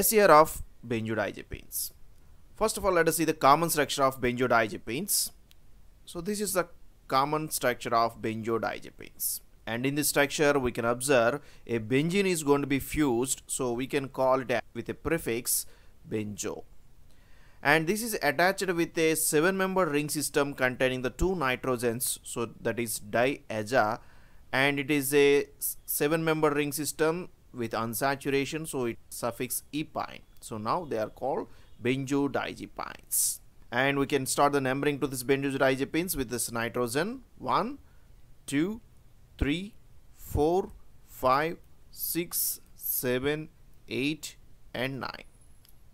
SAR of benzodiazepines. First of all, let us see the common structure of benzodiazepines. So this is the common structure of benzodiazepines. And in this structure, we can observe a benzene is going to be fused. So we can call it with a prefix benzo. And this is attached with a 7-member ring system containing the 2 nitrogens. So that is diaza. And it is a 7-member ring system with unsaturation. So it suffix epine. So now they are called benzodiazepines. And we can start the numbering to this benzodiazepines with this nitrogen. 1, 2, 3, 4, 5, 6, 7, 8 and 9.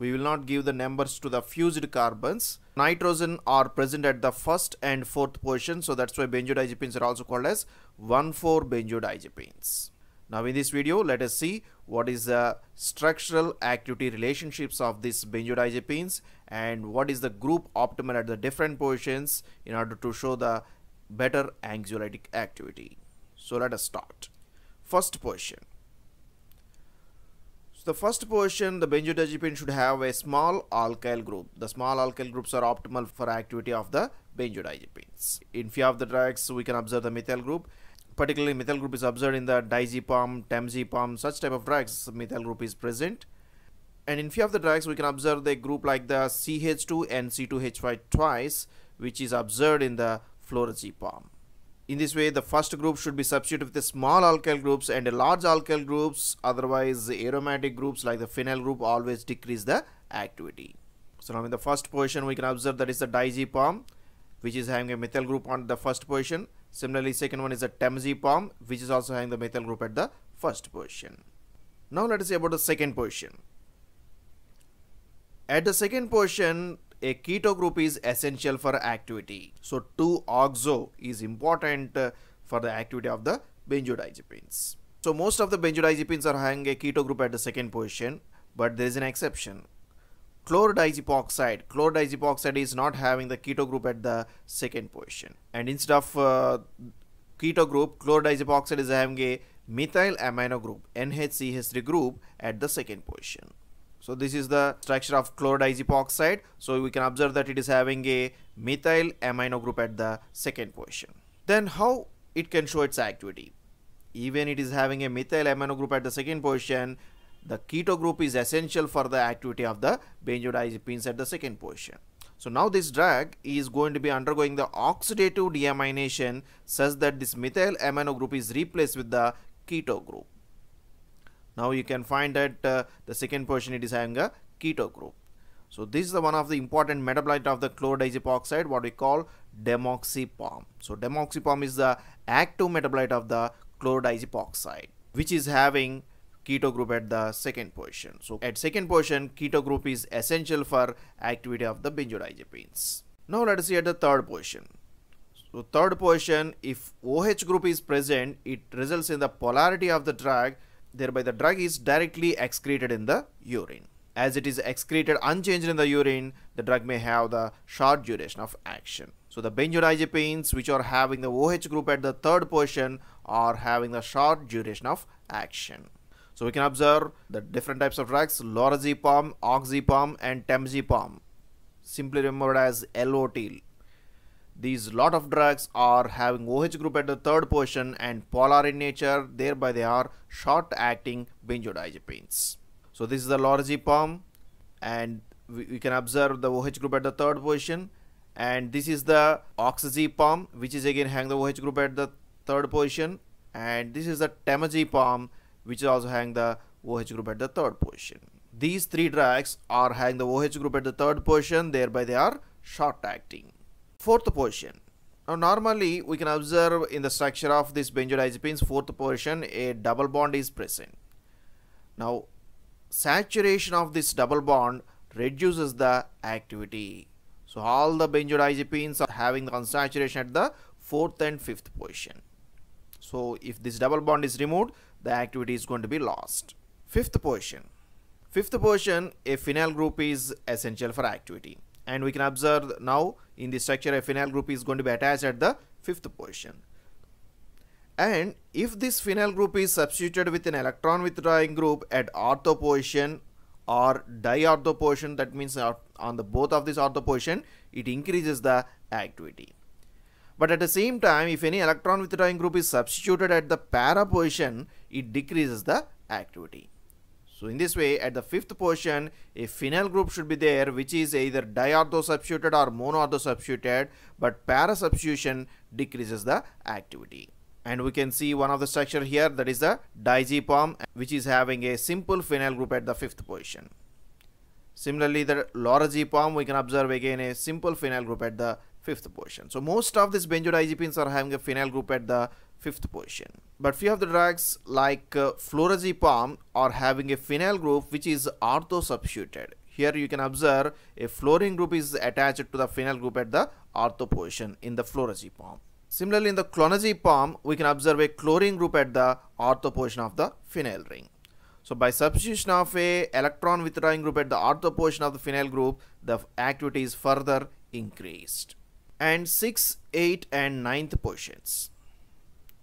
We will not give the numbers to the fused carbons. Nitrogen are present at the first and fourth position, so that's why benzodiazepines are also called as 1,4 benzodiazepines. Now in this video, let us see what is the structural activity relationships of these benzodiazepines and what is the group optimal at the different positions in order to show the better anxiolytic activity. So let us start. First position. So the first position, the benzodiazepine should have a small alkyl group. The small alkyl groups are optimal for activity of the benzodiazepines. In few of the drugs, we can observe the methyl group. Particularly methyl group is observed in the diazepam, temazepam, such type of drugs methyl group is present. And in few of the drugs, we can observe the group like the CH2 and C2H5 twice, which is observed in the Flurazepam. In this way, the first group should be substituted with the small alkyl groups and a large alkyl groups. Otherwise, the aromatic groups like the phenyl group always decrease the activity. So now in the first position, we can observe that is the diazepam, which is having a methyl group on the first position. Similarly, second one is the temazepam, which is also having the methyl group at the first position. Now let us see about the second position. At the second position, a keto group is essential for activity. So 2-oxo is important for the activity of the benzodiazepines. So most of the benzodiazepines are having a keto group at the second position, but there is an exception. Chlordiazepoxide. Chlordiazepoxide is not having the keto group at the second position. And instead of keto group, chlordiazepoxide is having a methyl amino group, NHCH3 group at the second position. So this is the structure of chlordiazepoxide. So we can observe that it is having a methyl amino group at the second position. Then how it can show its activity? Even it is having a methyl amino group at the second position, the keto group is essential for the activity of the benzodiazepines at the second position. So now this drug is going to be undergoing the oxidative deamination such that this methyl amino group is replaced with the keto group. Now you can find that the second position it is having a keto group. So this is the one of the important metabolite of the chlordiazepoxide, what we call demoxypom. So demoxypom is the active metabolite of the chlordiazepoxide, which is having keto group at the second position. So at second position, keto group is essential for activity of the benzodiazepines. Now let us see at the third position. So third position, if OH group is present, it results in the polarity of the drug. Thereby the drug is directly excreted in the urine. As it is excreted unchanged in the urine, the drug may have the short duration of action. So the benzodiazepines which are having the OH group at the third position are having the short duration of action. So we can observe the different types of drugs, lorazepam, oxazepam and temazepam, simply remembered as LOT. These lot of drugs are having OH group at the third position and polar in nature, thereby they are short-acting benzodiazepines. So this is the lorazepam, and we can observe the OH group at the third position. And this is the oxazepam, which is again having the OH group at the third position. And this is the temazepam, which is also having the OH group at the third position. These three drugs are having the OH group at the third position, thereby they are short-acting. Fourth position. Now normally we can observe in the structure of this benzodiazepines, fourth position, a double bond is present. Now saturation of this double bond reduces the activity. So all the benzodiazepines are having the unsaturation at the fourth and fifth position. So if this double bond is removed, the activity is going to be lost. Fifth position. Fifth position, a phenyl group is essential for activity. And we can observe now in the structure a phenyl group is going to be attached at the fifth position. And if this phenyl group is substituted with an electron withdrawing group at ortho position, or diortho position, that means on the both of these ortho position, it increases the activity. But at the same time, if any electron withdrawing group is substituted at the para position, it decreases the activity. So in this way, at the fifth position, a phenyl group should be there, which is either diortho substituted or monoortho substituted, but para substitution decreases the activity. And we can see one of the structure here, that is the diazepam, which is having a simple phenyl group at the fifth position. Similarly, the lorazepam, we can observe again a simple phenyl group at the fifth position. So most of these benzodiazepines are having a phenyl group at the fifth position. But few of the drugs like flurazepam are having a phenyl group which is ortho substituted. Here you can observe a fluorine group is attached to the phenyl group at the ortho position in the flurazepam. Similarly, in the clonazepam, we can observe a chlorine group at the ortho position of the phenyl ring. So by substitution of a electron withdrawing group at the ortho position of the phenyl group, the activity is further increased. And 6, 8 and 9th positions.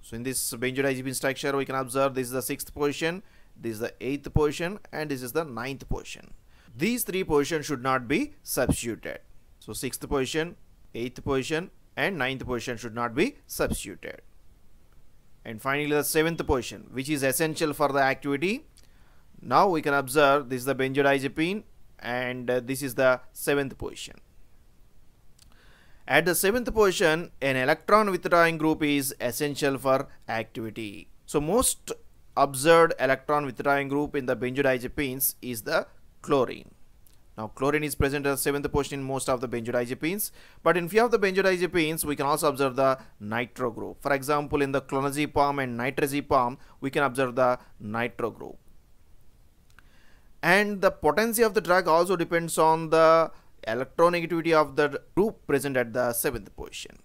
So in this benzodiazepine structure, we can observe this is the 6th position, this is the 8th position, and this is the 9th position. These three positions should not be substituted. So 6th position, 8th position and 9th position should not be substituted. And finally the 7th position, which is essential for the activity. Now we can observe this is the benzodiazepine and this is the 7th position. At the 7th position, an electron withdrawing group is essential for activity. So most observed electron withdrawing group in the benzodiazepines is the chlorine. Now chlorine is present at the 7th position in most of the benzodiazepines, but in few of the benzodiazepines we can also observe the nitro group. For example, in the clonazepam and nitrazepam, we can observe the nitro group. And the potency of the drug also depends on the electronegativity of the group present at the 7th position.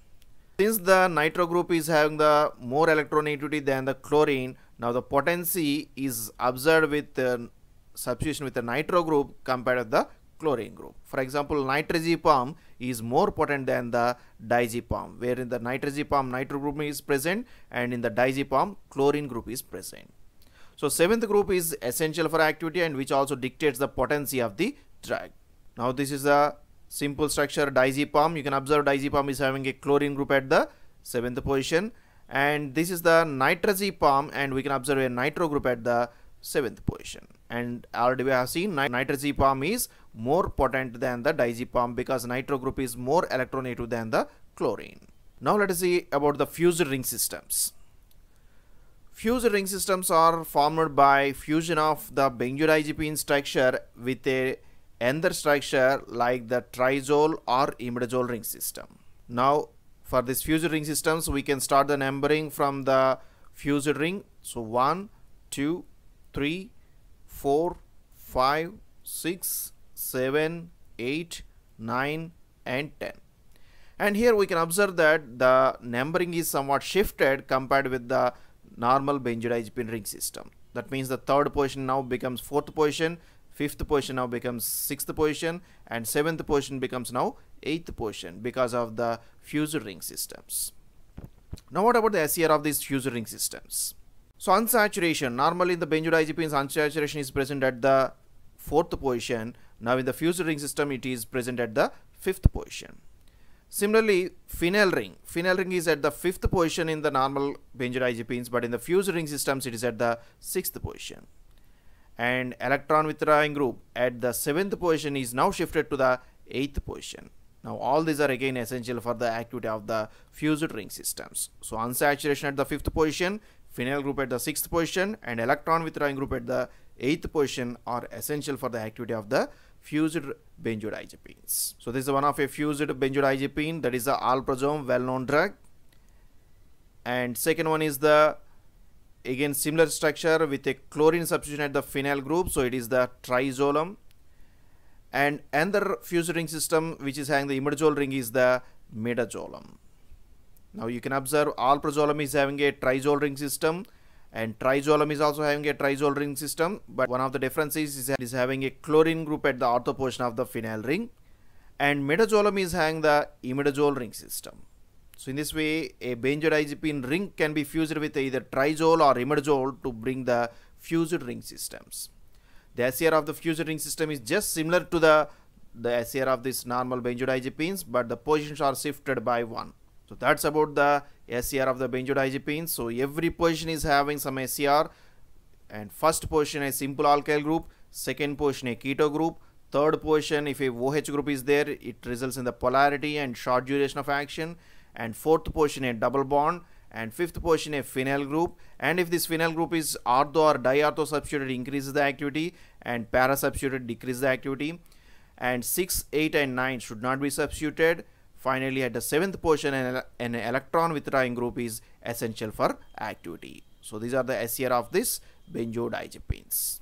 Since the nitro group is having the more electronegativity than the chlorine, now the potency is observed with substitution with the nitro group compared to the chlorine group. For example, nitrazepam is more potent than the diazepam, where in the nitrazepam nitro group is present and in the diazepam chlorine group is present. So 7th group is essential for activity and which also dictates the potency of the drug. Now this is a simple structure diazepam. You can observe diazepam is having a chlorine group at the 7th position, and this is the nitrazepam and we can observe a nitro group at the 7th position. And already we have seen nitrazepam is more potent than the diazepam because nitro group is more electronegative than the chlorine. Now let us see about the fused ring systems. Fused ring systems are formed by fusion of the benzodiazepine structure with a another structure like the triazole or imidazole ring system. Now for this fused ring systems, we can start the numbering from the fused ring. So 1, 2, 3, 4, 5, 6, 7, 8, 9 and 10. And here we can observe that the numbering is somewhat shifted compared with the normal benzodiazepine ring system. That means the third position now becomes fourth position, fifth position now becomes sixth position, and seventh position becomes now eighth position because of the fused ring systems. Now what about the SAR of these fused ring systems? So unsaturation, normally in the benzodiazepines unsaturation is present at the fourth position. Now in the fused ring system it is present at the fifth position. Similarly, phenyl ring is at the fifth position in the normal benzodiazepines, but in the fused ring systems it is at the sixth position. And electron withdrawing group at the 7th position is now shifted to the 8th position. Now all these are again essential for the activity of the fused ring systems. So unsaturation at the 5th position, phenyl group at the 6th position and electron withdrawing group at the 8th position are essential for the activity of the fused benzodiazepines. So this is one of a fused benzodiazepine, that is the alprazolam, well-known drug. And second one is the again similar structure with a chlorine substitution at the phenyl group, so it is the triazolam. And another fused ring system which is having the imidazole ring is the midazolam. Now you can observe alprazolam is having a triazole ring system and triazolam is also having a triazole ring system, but one of the differences is that it is having a chlorine group at the ortho portion of the phenyl ring, and midazolam is having the imidazole ring system. So in this way, a benzodiazepine ring can be fused with either triazole or imidazole to bring the fused ring systems. The SAR of the fused ring system is just similar to the SAR of this normal benzodiazepines, but the positions are shifted by 1. So that's about the SAR of the benzodiazepines. So every position is having some SAR, and first position a simple alkyl group, second position a keto group, third position if a OH group is there it results in the polarity and short duration of action, and fourth position a double bond, and fifth position a phenyl group, and if this phenyl group is ortho or diortho substituted increases the activity, and para substituted decreases the activity, and 6, 8 and 9 should not be substituted. Finally at the seventh position an electron withdrawing group is essential for activity. So these are the SAR of this benzodiazepines.